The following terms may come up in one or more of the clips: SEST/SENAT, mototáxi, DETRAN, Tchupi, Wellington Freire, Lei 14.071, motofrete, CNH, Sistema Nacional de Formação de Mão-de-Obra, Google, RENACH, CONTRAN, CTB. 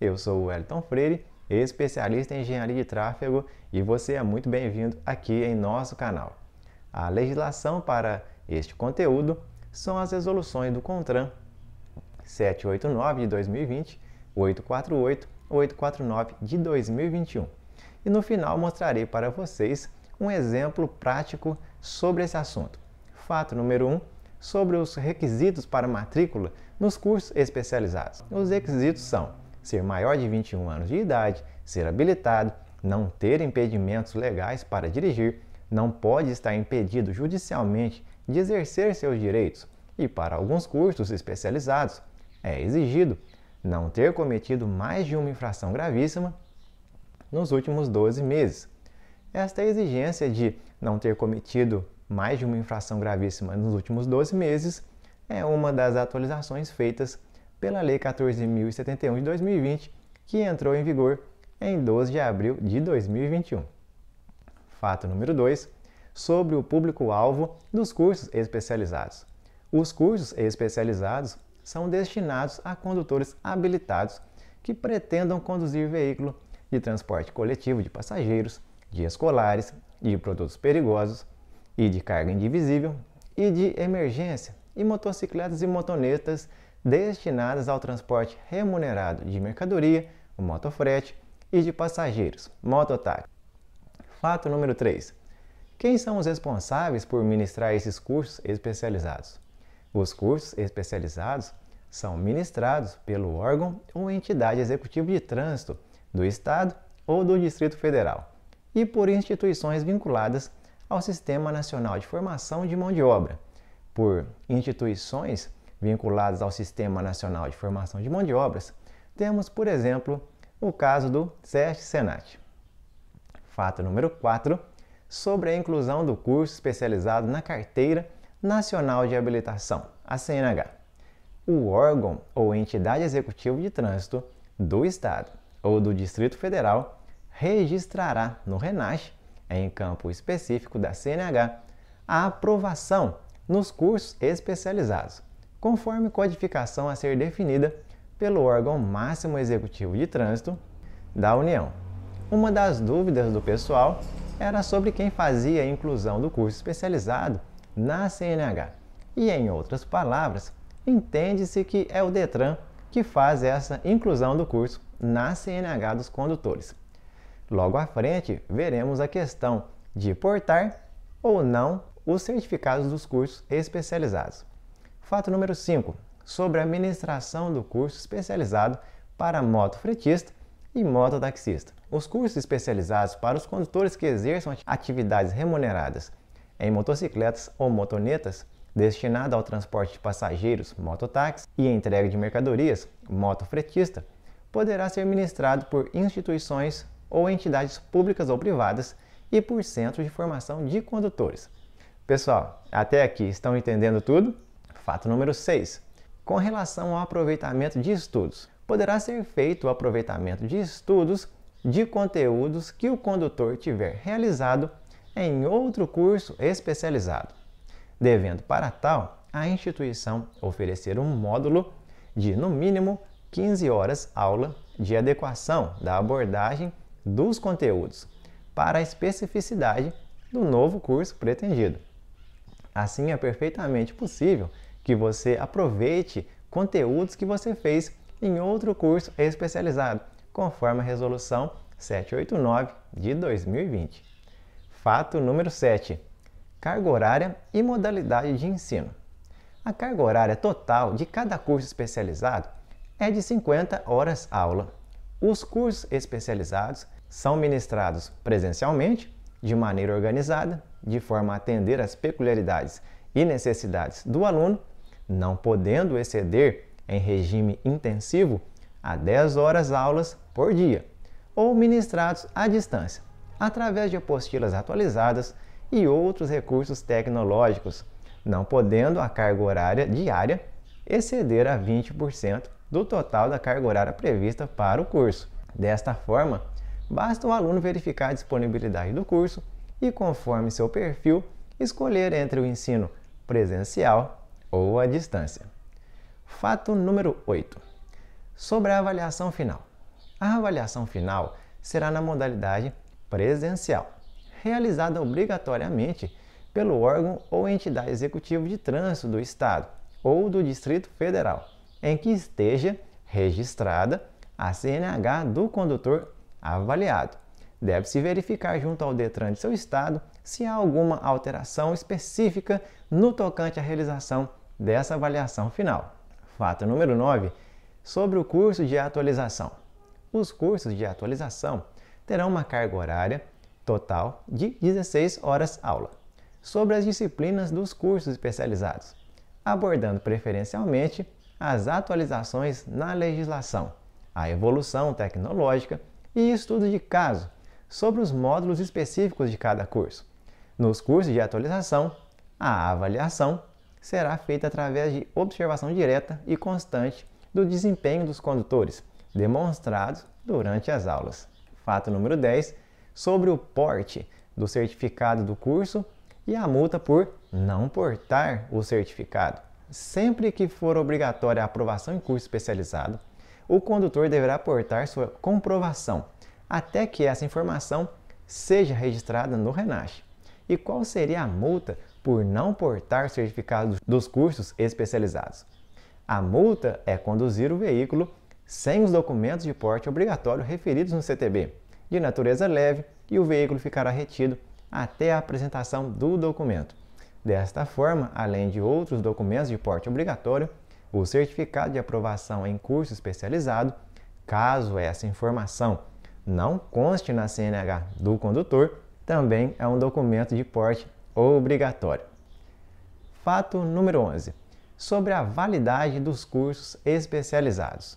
Eu sou o Wellington Freire, especialista em engenharia de tráfego, e você é muito bem-vindo aqui em nosso canal. A legislação para este conteúdo são as resoluções do CONTRAN 789 de 2020, 848, 849 de 2021. E no final mostrarei para vocês um exemplo prático sobre esse assunto. Fato número 1, sobre os requisitos para matrícula nos cursos especializados. Os requisitos são ser maior de 21 anos de idade, ser habilitado, não ter impedimentos legais para dirigir, não pode estar impedido judicialmente de exercer seus direitos e, para alguns cursos especializados, é exigido não ter cometido mais de uma infração gravíssima nos últimos 12 meses. Esta exigência de não ter cometido mais de uma infração gravíssima nos últimos 12 meses é uma das atualizações feitas pela Lei 14.071 de 2020, que entrou em vigor em 12 de abril de 2021. Fato número 2, sobre o público-alvo dos cursos especializados. Os cursos especializados são destinados a condutores habilitados que pretendam conduzir veículo de transporte coletivo de passageiros, de escolares, de produtos perigosos e de carga indivisível e de emergência, e motocicletas e motonetas destinadas ao transporte remunerado de mercadoria, motofrete e de passageiros, mototáxi. Fato número 3. Quem são os responsáveis por ministrar esses cursos especializados? Os cursos especializados são ministrados pelo órgão ou entidade executiva de trânsito do Estado ou do Distrito Federal e por instituições vinculadas ao Sistema Nacional de Formação de Mão de Obra, por instituições vinculadas ao Sistema Nacional de Formação de Mão de Obras, temos, por exemplo, o caso do SEST/SENAT. Fato número 4, sobre a inclusão do curso especializado na Carteira Nacional de Habilitação, a CNH. O órgão ou entidade executiva de trânsito do Estado ou do Distrito Federal registrará no RENACH, em campo específico da CNH, a aprovação nos cursos especializados, conforme codificação a ser definida pelo órgão máximo executivo de trânsito da União. Uma das dúvidas do pessoal era sobre quem fazia a inclusão do curso especializado na CNH. E, em outras palavras, entende-se que é o DETRAN que faz essa inclusão do curso na CNH dos condutores. Logo à frente, veremos a questão de portar ou não os certificados dos cursos especializados. Fato número 5, sobre a administração do curso especializado para motofretista e mototaxista. Os cursos especializados para os condutores que exerçam atividades remuneradas em motocicletas ou motonetas destinadas ao transporte de passageiros, mototáxi, e entrega de mercadorias, motofretista, poderá ser ministrado por instituições ou entidades públicas ou privadas e por centros de formação de condutores. Pessoal, até aqui estão entendendo tudo? Fato número 6. Com relação ao aproveitamento de estudos, poderá ser feito o aproveitamento de estudos de conteúdos que o condutor tiver realizado em outro curso especializado, devendo para tal a instituição oferecer um módulo de, no mínimo, 15 horas aula de adequação da abordagem dos conteúdos para a especificidade do novo curso pretendido. Assim, é perfeitamente possível que você aproveite conteúdos que você fez em outro curso especializado, conforme a resolução 789 de 2020. Fato número 7. Carga horária e modalidade de ensino. A carga horária total de cada curso especializado é de 50 horas aula. Os cursos especializados são ministrados presencialmente, de maneira organizada, de forma a atender às peculiaridades e necessidades do aluno, não podendo exceder, em regime intensivo, a 10 horas aulas por dia, ou ministrados à distância, através de apostilas atualizadas e outros recursos tecnológicos, não podendo a carga horária diária exceder a 20% do total da carga horária prevista para o curso. Desta forma, basta o aluno verificar a disponibilidade do curso e, conforme seu perfil, escolher entre o ensino presencial ou à distância. Fato número 8. Sobre a avaliação final. A avaliação final será na modalidade presencial, realizada obrigatoriamente pelo órgão ou entidade executiva de trânsito do Estado ou do Distrito Federal, em que esteja registrada a CNH do condutor avaliado. Deve-se verificar junto ao DETRAN de seu estado se há alguma alteração específica no tocante à realização dessa avaliação final. Fato número 9, sobre o curso de atualização. Os cursos de atualização terão uma carga horária total de 16 horas aula, sobre as disciplinas dos cursos especializados, abordando preferencialmente as atualizações na legislação, a evolução tecnológica e estudos de caso sobre os módulos específicos de cada curso. Nos cursos de atualização, a avaliação será feita através de observação direta e constante do desempenho dos condutores, demonstrados durante as aulas. Fato número 10, sobre o porte do certificado do curso e a multa por não portar o certificado. Sempre que for obrigatória a aprovação em curso especializado, o condutor deverá portar sua comprovação, até que essa informação seja registrada no RENACH. E qual seria a multa por não portar certificado dos cursos especializados? A multa é conduzir o veículo sem os documentos de porte obrigatório referidos no CTB, de natureza leve, e o veículo ficará retido até a apresentação do documento. Desta forma, além de outros documentos de porte obrigatório, o certificado de aprovação em curso especializado, caso essa informação não conste na CNH do condutor, também é um documento de porte obrigatório. Fato número 11, sobre a validade dos cursos especializados.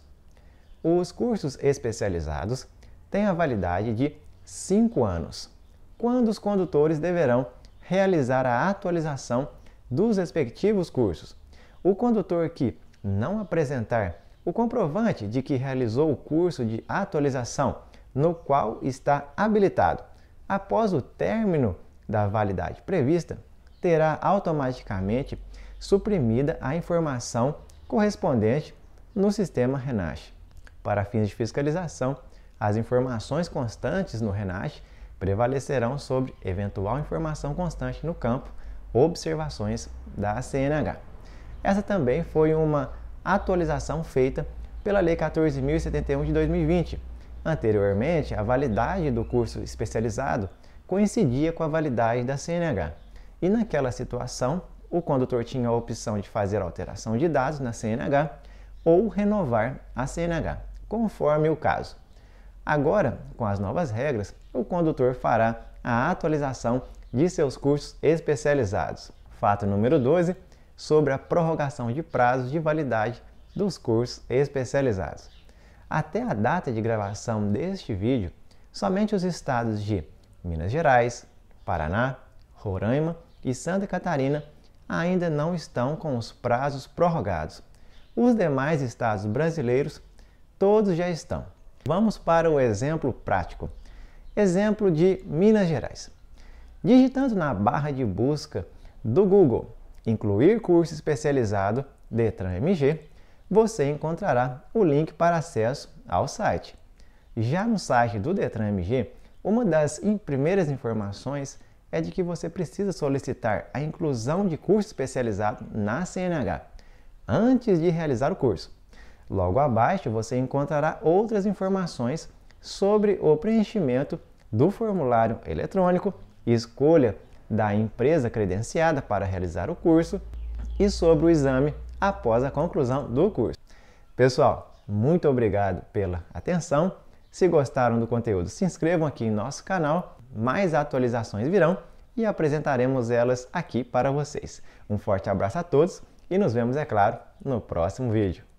Os cursos especializados têm a validade de 5 anos, quando os condutores deverão realizar a atualização dos respectivos cursos. O condutor que não apresentar o comprovante de que realizou o curso de atualização no qual está habilitado após o término da validade prevista, terá automaticamente suprimida a informação correspondente no sistema RENACH. Para fins de fiscalização, as informações constantes no RENACH prevalecerão sobre eventual informação constante no campo observações da CNH. Essa também foi uma atualização feita pela Lei 14.071 de 2020. Anteriormente, a validade do curso especializado coincidia com a validade da CNH. E naquela situação, o condutor tinha a opção de fazer alteração de dados na CNH ou renovar a CNH, conforme o caso. Agora, com as novas regras, o condutor fará a atualização de seus cursos especializados. Fato número 12, sobre a prorrogação de prazos de validade dos cursos especializados. Até a data de gravação deste vídeo, somente os estados de Minas Gerais, Paraná, Roraima e Santa Catarina ainda não estão com os prazos prorrogados. Os demais estados brasileiros, todos já estão. Vamos para o exemplo prático. Exemplo de Minas Gerais. Digitando na barra de busca do Google, incluir curso especializado DETRAN MG, você encontrará o link para acesso ao site. Já no site do DETRAN MG, uma das primeiras informações é de que você precisa solicitar a inclusão de curso especializado na CNH, antes de realizar o curso. Logo abaixo, você encontrará outras informações sobre o preenchimento do formulário eletrônico, escolha da empresa credenciada para realizar o curso e sobre o exame após a conclusão do curso. Pessoal, muito obrigado pela atenção. Se gostaram do conteúdo, se inscrevam aqui em nosso canal. Mais atualizações virão e apresentaremos elas aqui para vocês. Um forte abraço a todos e nos vemos, é claro, no próximo vídeo.